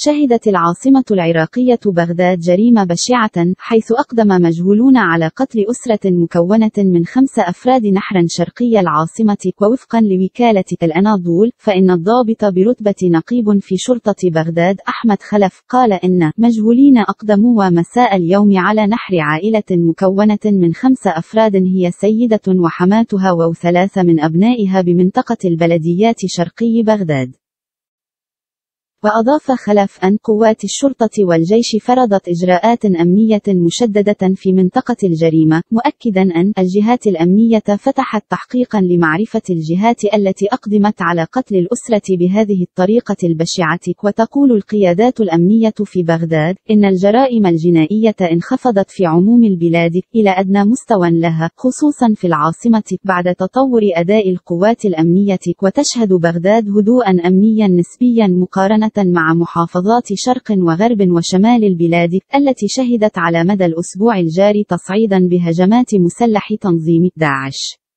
شهدت العاصمة العراقية بغداد جريمة بشعة، حيث أقدم مجهولون على قتل أسرة مكونة من 5 أفراد نحرا شرقي العاصمة. ووفقا لوكالة الأناضول، فإن الضابط برتبة نقيب في شرطة بغداد أحمد خلف قال إن مجهولين أقدموا مساء اليوم على نحر عائلة مكونة من 5 أفراد هي سيدة وحماتها و3 من أبنائها بمنطقة البلديات شرقي بغداد. وأضاف خلف أن قوات الشرطة والجيش فرضت إجراءات أمنية مشددة في منطقة الجريمة، مؤكدا أن الجهات الأمنية فتحت تحقيقا لمعرفة الجهات التي أقدمت على قتل الأسرة بهذه الطريقة البشعة. وتقول القيادات الأمنية في بغداد إن الجرائم الجنائية انخفضت في عموم البلاد إلى أدنى مستوى لها، خصوصا في العاصمة، بعد تطور أداء القوات الأمنية. وتشهد بغداد هدوءا أمنيا نسبيا مقارنة مع محافظات شرق وغرب وشمال البلاد التي شهدت على مدى الأسبوع الجاري تصعيدا بهجمات مسلح تنظيم داعش.